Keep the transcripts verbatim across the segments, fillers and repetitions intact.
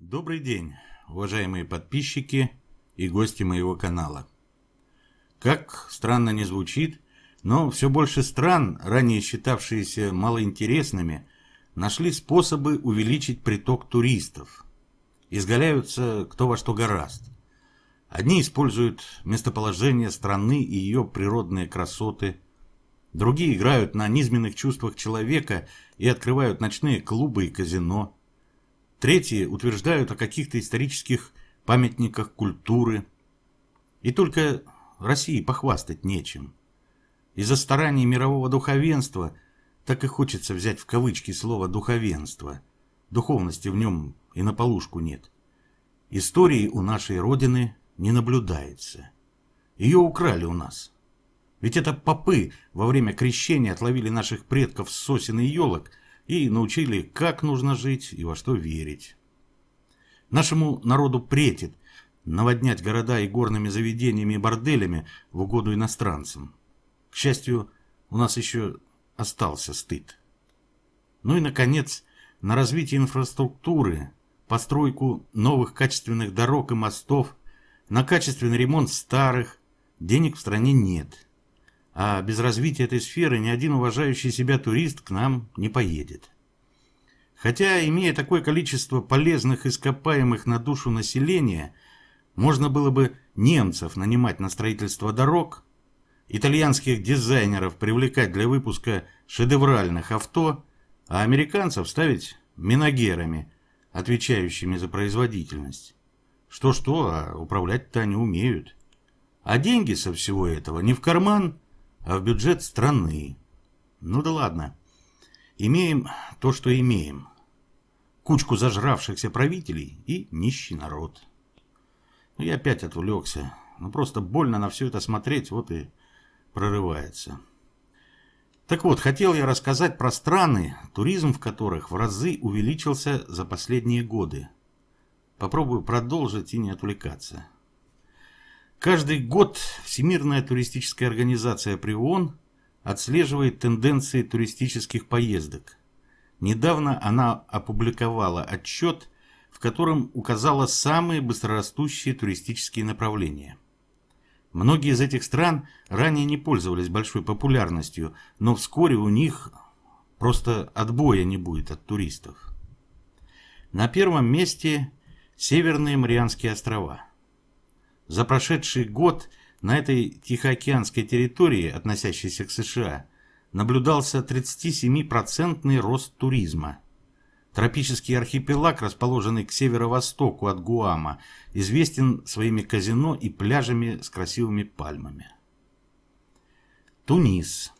Добрый день, уважаемые подписчики и гости моего канала. Как странно не звучит, но все больше стран, ранее считавшиеся малоинтересными, нашли способы увеличить приток туристов. Изгаляются кто во что горазд. Одни используют местоположение страны и ее природные красоты, другие играют на низменных чувствах человека и открывают ночные клубы и казино. Третьи утверждают о каких-то исторических памятниках культуры. И только России похвастать нечем. Из-за стараний мирового духовенства, так и хочется взять в кавычки слово «духовенство», духовности в нем и на полушку нет, истории у нашей Родины не наблюдается. Ее украли у нас. Ведь это попы во время крещения отловили наших предков с сосен и елок, и научили, как нужно жить и во что верить. Нашему народу претит наводнять города и горными заведениями и борделями в угоду иностранцам. К счастью, у нас еще остался стыд. Ну и, наконец, на развитие инфраструктуры, постройку новых качественных дорог и мостов, на качественный ремонт старых, денег в стране нет. А без развития этой сферы ни один уважающий себя турист к нам не поедет. Хотя, имея такое количество полезных ископаемых на душу населения, можно было бы немцев нанимать на строительство дорог, итальянских дизайнеров привлекать для выпуска шедевральных авто, а американцев ставить менагерами, отвечающими за производительность. Что-что, а управлять-то они умеют. А деньги со всего этого не в карман, а в бюджет страны. Ну да ладно. Имеем то, что имеем. Кучку зажравшихся правителей и нищий народ. Я опять отвлекся. Ну просто больно на все это смотреть, вот и прорывается. Так вот, хотел я рассказать про страны, туризм в которых в разы увеличился за последние годы. Попробую продолжить и не отвлекаться. Каждый год Всемирная туристическая организация при ООН отслеживает тенденции туристических поездок. Недавно она опубликовала отчет, в котором указала самые быстрорастущие туристические направления. Многие из этих стран ранее не пользовались большой популярностью, но вскоре у них просто отбоя не будет от туристов. На первом месте Северные Марианские острова. За прошедший год на этой тихоокеанской территории, относящейся к США, наблюдался тридцатисемипроцентный рост туризма. Тропический архипелаг, расположенный к северо-востоку от Гуама, известен своими казино и пляжами с красивыми пальмами. Тунис.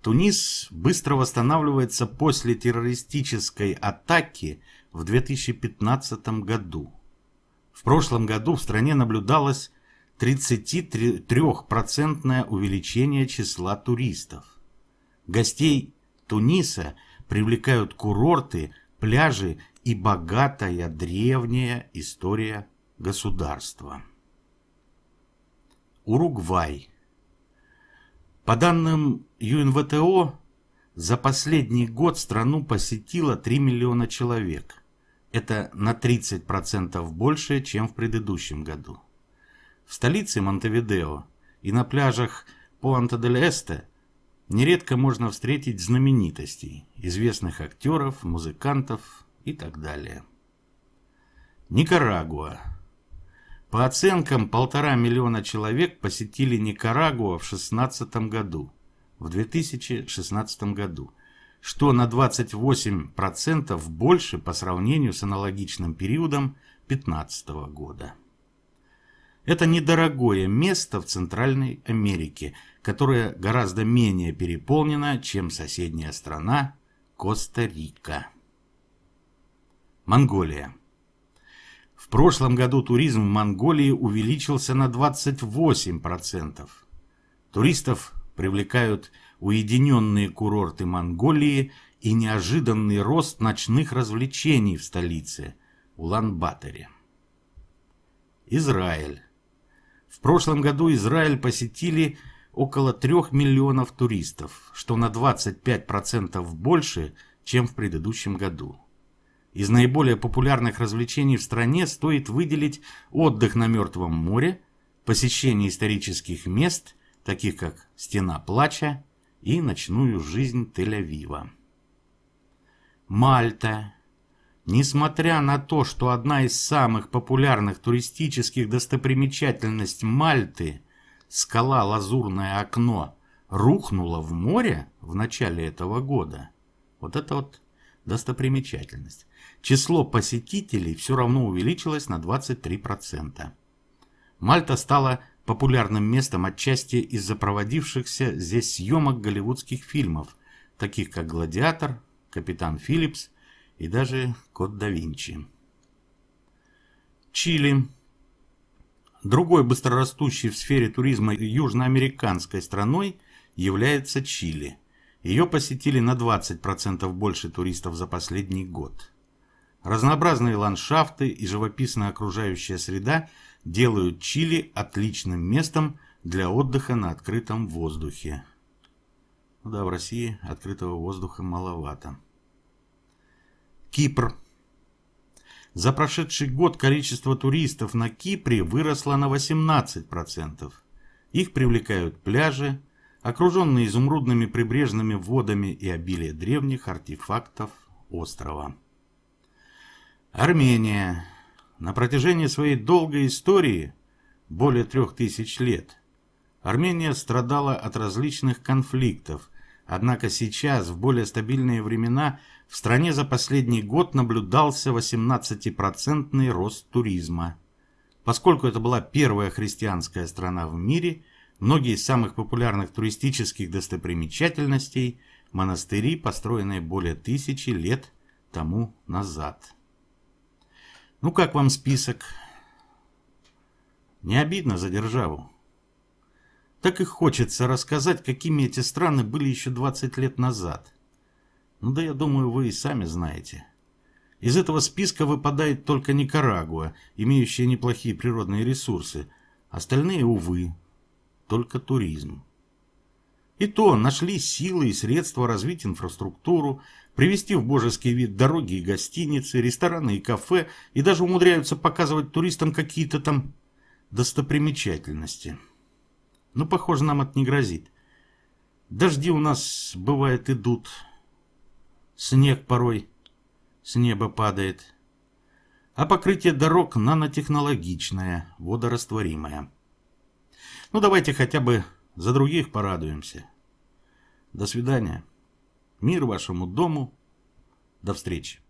Тунис быстро восстанавливается после террористической атаки в две тысячи пятнадцатом году. В прошлом году в стране наблюдалось тридцатитрёхпроцентное увеличение числа туристов. Гостей Туниса привлекают курорты, пляжи и богатая древняя история государства. Уругвай. По данным ю эн вэ тэ о, за последний год страну посетило три миллиона человек. Это на тридцать процентов больше, чем в предыдущем году. В столице Монтевидео и на пляжах Пунта-дель-Эсте нередко можно встретить знаменитостей, известных актеров, музыкантов и так далее. Никарагуа. По оценкам, полтора миллиона человек посетили Никарагуа в две тысячи шестнадцатом году. Что на двадцать восемь процентов больше по сравнению с аналогичным периодом две тысячи пятнадцатого года. Это недорогое место в Центральной Америке, которое гораздо менее переполнено, чем соседняя страна Коста-Рика. Монголия. В прошлом году туризм в Монголии увеличился на двадцать восемь процентов. Туристов привлекают уединенные курорты Монголии и неожиданный рост ночных развлечений в столице Улан-Баторе. Израиль. В прошлом году Израиль посетили около трёх миллионов туристов, что на двадцать пять процентов больше, чем в предыдущем году. Из наиболее популярных развлечений в стране стоит выделить отдых на Мертвом море, посещение исторических мест, таких как Стена Плача, и ночную жизнь Тель-Авива. Мальта. Несмотря на то, что одна из самых популярных туристических достопримечательностей Мальты, скала Лазурное окно, рухнула в море в начале этого года, вот это вот достопримечательность, число посетителей все равно увеличилось на двадцать три процента. Мальта стала популярным местом отчасти из-за проводившихся здесь съемок голливудских фильмов, таких как «Гладиатор», «Капитан Филлипс» и даже «Код да Винчи». Чили. Другой быстрорастущей в сфере туризма южноамериканской страной является Чили. Ее посетили на двадцать процентов больше туристов за последний год. Разнообразные ландшафты и живописная окружающая среда делают Чили отличным местом для отдыха на открытом воздухе. Да, в России открытого воздуха маловато. Кипр. За прошедший год количество туристов на Кипре выросло на восемнадцать процентов. Их привлекают пляжи, окруженные изумрудными прибрежными водами и обилие древних артефактов острова. Армения. На протяжении своей долгой истории, более трех тысяч лет, Армения страдала от различных конфликтов, однако сейчас, в более стабильные времена, в стране за последний год наблюдался восемнадцатипроцентный рост туризма. Поскольку это была первая христианская страна в мире, многие из самых популярных туристических достопримечательностей – монастыри, построенные более тысячи лет тому назад. Ну как вам список? Не обидно за державу? Так и хочется рассказать, какими эти страны были еще двадцать лет назад. Ну да я думаю, вы и сами знаете. Из этого списка выпадает только Никарагуа, имеющая неплохие природные ресурсы. Остальные, увы, только туризм. И то нашли силы и средства развить инфраструктуру, привести в божеский вид дороги и гостиницы, рестораны и кафе, и даже умудряются показывать туристам какие-то там достопримечательности. Ну, похоже, нам это не грозит. Дожди у нас, бывает, идут. Снег порой с неба падает. А покрытие дорог нанотехнологичное, водорастворимое. Ну, давайте хотя бы за других порадуемся. До свидания. Мир вашему дому. До встречи.